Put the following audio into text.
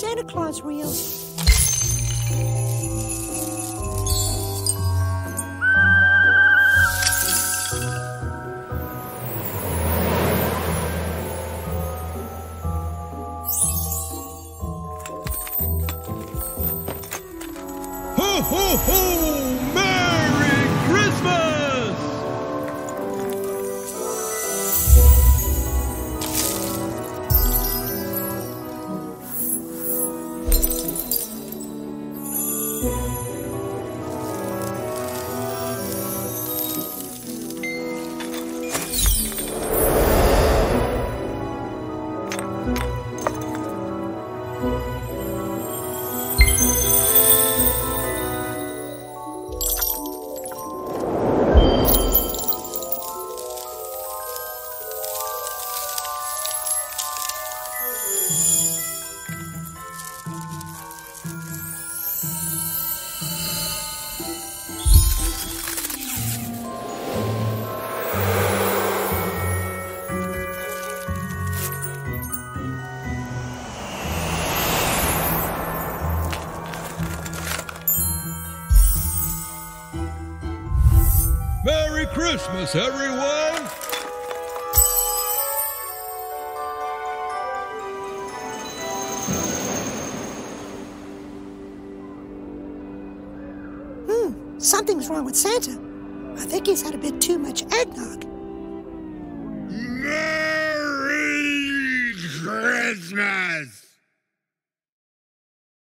Santa Claus reel. Ho, ho, ho! Merry Christmas! Merry Christmas, everyone! Something's wrong with Santa. I think he's had a bit too much eggnog. Merry Christmas!